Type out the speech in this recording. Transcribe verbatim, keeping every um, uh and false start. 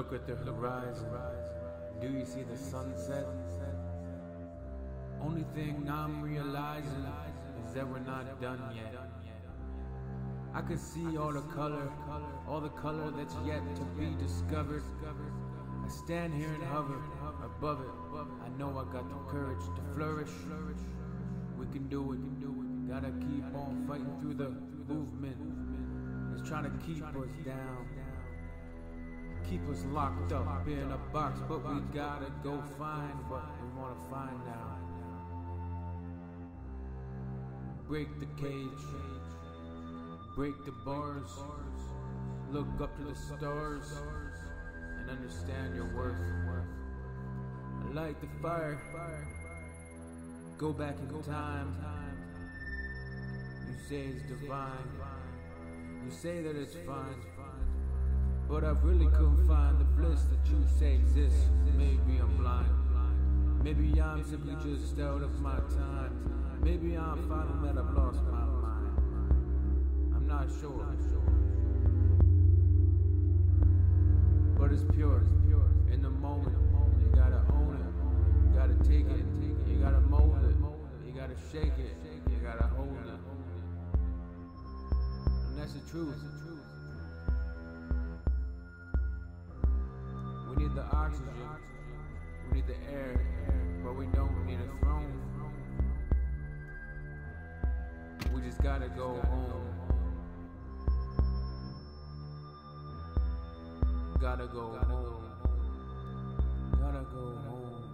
Look at the horizon. Do you see the sunset? Only thing now I'm realizing is that we're not done yet. I can see all the color, all the color that's yet to be discovered. I stand here and hover above it. I know I got the courage to flourish. We can do it. Gotta keep on fighting through the movement. It's trying to keep us down. Keep us locked up in a box, but we gotta go find what we wanna find now. Break the cage, break the bars, look up to the stars, and understand your worth. Light the fire, go back in time. You say it's divine, you say that it's fine. But I really couldn't find the bliss that you say exists. Maybe I'm blind. Maybe I'm simply just out of my time. Maybe I'm finding that I've lost my mind. I'm not sure. But it's pure. In the moment, you gotta own it. You gotta take it. You gotta mold it. You gotta shake it. You gotta hold it. And that's the truth. We need the oxygen, we need the air, but we don't need a throne. We just gotta go home. Gotta go home. Gotta go home.